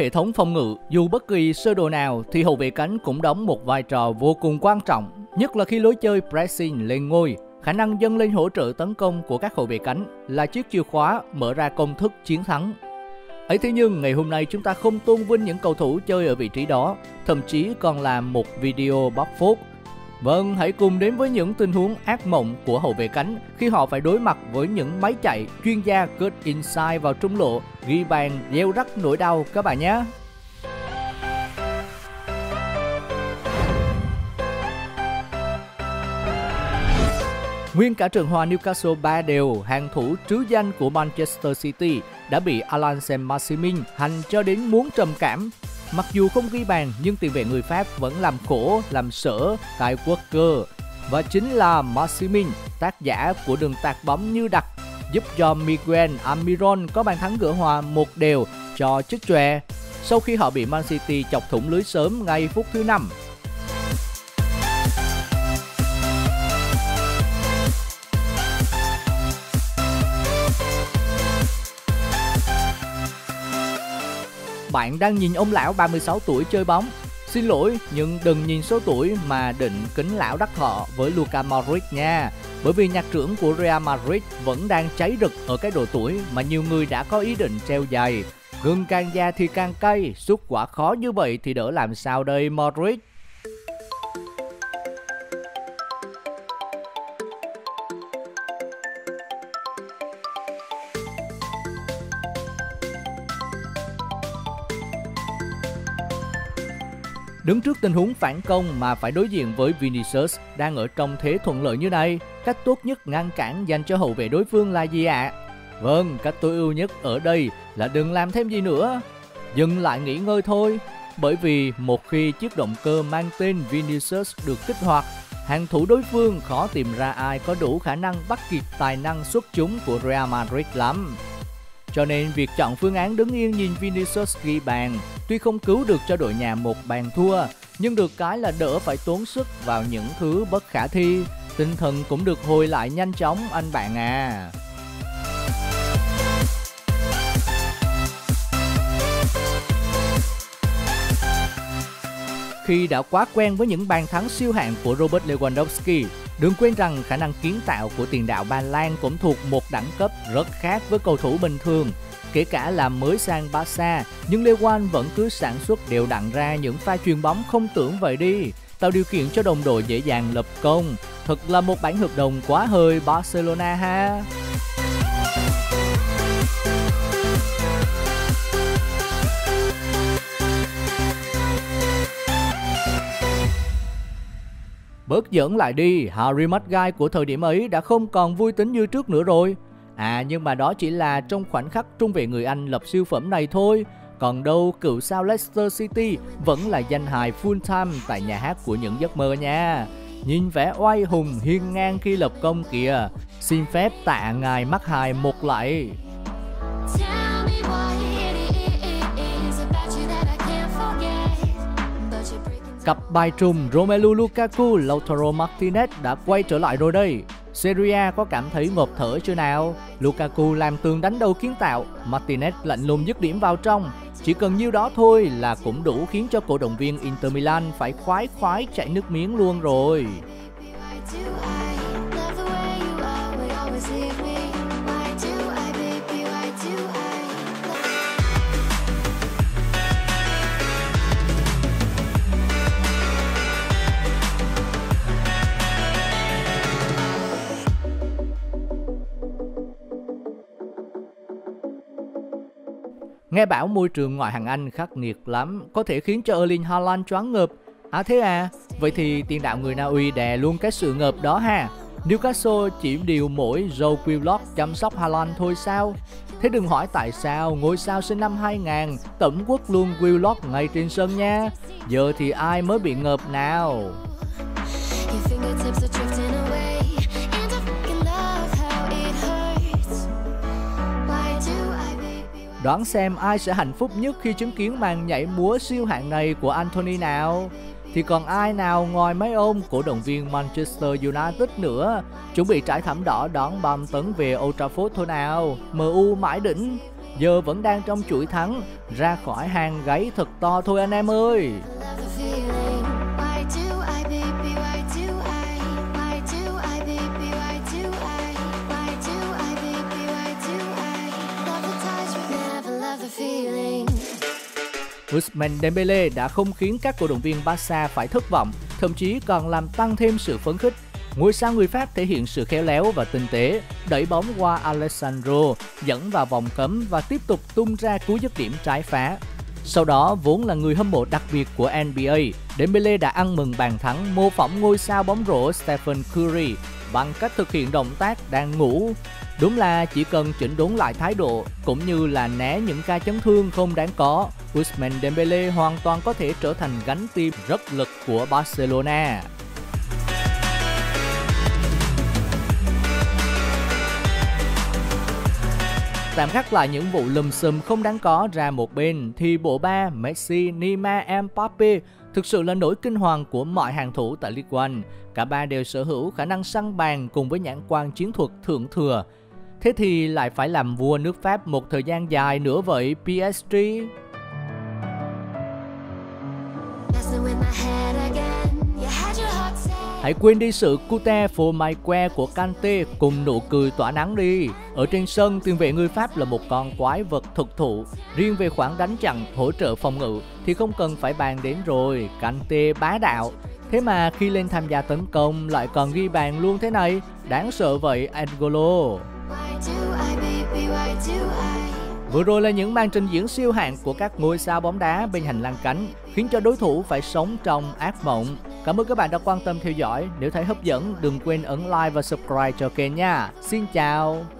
hệ thống phòng ngự, dù bất kỳ sơ đồ nào thì hậu vệ cánh cũng đóng một vai trò vô cùng quan trọng, nhất là khi lối chơi pressing lên ngôi. Khả năng dâng lên hỗ trợ tấn công của các hậu vệ cánh là chiếc chìa khóa mở ra công thức chiến thắng. Ấy thế nhưng ngày hôm nay chúng ta không tôn vinh những cầu thủ chơi ở vị trí đó, thậm chí còn là một video bóc phốt. Vâng, hãy cùng đến với những tình huống ác mộng của hậu vệ cánh khi họ phải đối mặt với những máy chạy chuyên gia cut inside vào trung lộ, ghi bàn gieo rắc nỗi đau các bạn nhé. Nguyên cả trường hoa Newcastle 3-0, hàng thủ trứ danh của Manchester City đã bị Alan Saint-Maximin hành cho đến muốn trầm cảm. Mặc dù không ghi bàn nhưng tiền vệ người Pháp vẫn làm khổ, làm sở tại Walker. Và chính là Maximin, tác giả của đường tạt bóng như đặc, giúp cho Miguel Amiron có bàn thắng gỡ hòa 1-0 cho chức chòe, sau khi họ bị Man City chọc thủng lưới sớm ngay phút thứ 5. Bạn đang nhìn ông lão 36 tuổi chơi bóng. Xin lỗi, nhưng đừng nhìn số tuổi mà định kính lão đắc thọ với Luka Modric nha. Bởi vì nhạc trưởng của Real Madrid vẫn đang cháy rực ở cái độ tuổi mà nhiều người đã có ý định treo giày. Gừng càng già thì càng cay, sút quả khó như vậy thì đỡ làm sao đây Modric. Đứng trước tình huống phản công mà phải đối diện với Vinicius đang ở trong thế thuận lợi như này, cách tốt nhất ngăn cản dành cho hậu vệ đối phương là gì ạ? Vâng, cách tối ưu nhất ở đây là đừng làm thêm gì nữa, dừng lại nghỉ ngơi thôi. Bởi vì một khi chiếc động cơ mang tên Vinicius được kích hoạt, hàng thủ đối phương khó tìm ra ai có đủ khả năng bắt kịp tài năng xuất chúng của Real Madrid lắm. Cho nên việc chọn phương án đứng yên nhìn Vinicius ghi bàn tuy không cứu được cho đội nhà một bàn thua, nhưng được cái là đỡ phải tốn sức vào những thứ bất khả thi, tinh thần cũng được hồi lại nhanh chóng anh bạn à. Khi đã quá quen với những bàn thắng siêu hạng của Robert Lewandowski, đừng quên rằng khả năng kiến tạo của tiền đạo Ba Lan cũng thuộc một đẳng cấp rất khác với cầu thủ bình thường. Kể cả là mới sang Barca, nhưng Lewan vẫn cứ sản xuất đều đặn ra những pha chuyền bóng không tưởng vậy đi, tạo điều kiện cho đồng đội dễ dàng lập công. Thật là một bản hợp đồng quá hơi Barcelona ha. Bớt giỡn lại đi, Harry Maguire của thời điểm ấy đã không còn vui tính như trước nữa rồi. À, nhưng mà đó chỉ là trong khoảnh khắc trung vệ người Anh lập siêu phẩm này thôi. Còn đâu cựu sao Leicester City vẫn là danh hài full time tại nhà hát của những giấc mơ nha. Nhìn vẻ oai hùng hiên ngang khi lập công kìa. Xin phép tạ ngài Maguire một lại. Cặp bài trùm Romelu Lukaku, Lautaro Martinez đã quay trở lại rồi đây. Serie A có cảm thấy ngộp thở chưa nào? Lukaku làm tường đánh đầu kiến tạo, Martinez lạnh lùng dứt điểm vào trong. Chỉ cần nhiêu đó thôi là cũng đủ khiến cho cổ động viên Inter Milan phải khoái khoái chảy nước miếng luôn rồi. Nghe bảo môi trường ngoại hạng Anh khắc nghiệt lắm, có thể khiến cho Erling Haaland choáng ngợp. À thế à, vậy thì tiền đạo người Na Uy đè luôn cái sự ngợp đó ha. Newcastle chỉ điều mỗi Joe Willock chăm sóc Haaland thôi sao? Thế đừng hỏi tại sao, ngôi sao sinh năm 2000 tẩm quất luôn Willock ngay trên sân nha. Giờ thì ai mới bị ngợp nào? Đoán xem ai sẽ hạnh phúc nhất khi chứng kiến màn nhảy múa siêu hạng này của Anthony nào? Thì còn ai nào ngoài mấy ông cổ động viên Manchester United nữa, chuẩn bị trải thảm đỏ đón bom tấn về Old Trafford thôi nào, MU mãi đỉnh. giờ vẫn đang trong chuỗi thắng, ra khỏi hàng gáy thật to thôi anh em ơi. Usman Dembélé đã không khiến các cổ động viên Barca phải thất vọng, thậm chí còn làm tăng thêm sự phấn khích. Ngôi sao người Pháp thể hiện sự khéo léo và tinh tế, đẩy bóng qua Alessandro, dẫn vào vòng cấm và tiếp tục tung ra cú dứt điểm trái phá. Sau đó, vốn là người hâm mộ đặc biệt của NBA, Dembélé đã ăn mừng bàn thắng mô phỏng ngôi sao bóng rổ Stephen Curry bằng cách thực hiện động tác đang ngủ. Đúng là chỉ cần chỉnh đốn lại thái độ cũng như là né những ca chấn thương không đáng có, Usman Dembélé hoàn toàn có thể trở thành gánh tim rất lực của Barcelona. Tạm gác lại những vụ lùm xùm không đáng có ra một bên thì bộ ba Messi, Neymar, Mbappe thực sự là nỗi kinh hoàng của mọi hàng thủ tại Ligue 1. Cả ba đều sở hữu khả năng săn bàn cùng với nhãn quan chiến thuật thượng thừa. Thế thì lại phải làm vua nước Pháp một thời gian dài nữa vậy PSG. Hãy quên đi sự cute phô mai que của Kanté cùng nụ cười tỏa nắng đi. Ở trên sân, tiền vệ người Pháp là một con quái vật thực thụ. Riêng về khoảng đánh chặn, hỗ trợ phòng ngự thì không cần phải bàn đến rồi, Kanté bá đạo. Thế mà khi lên tham gia tấn công lại còn ghi bàn luôn thế này, đáng sợ vậy Angolo. Vừa rồi là những màn trình diễn siêu hạng của các ngôi sao bóng đá bên hành lang cánh, khiến cho đối thủ phải sống trong ác mộng. Cảm ơn các bạn đã quan tâm theo dõi. Nếu thấy hấp dẫn, đừng quên ấn like và subscribe cho kênh nha. Xin chào!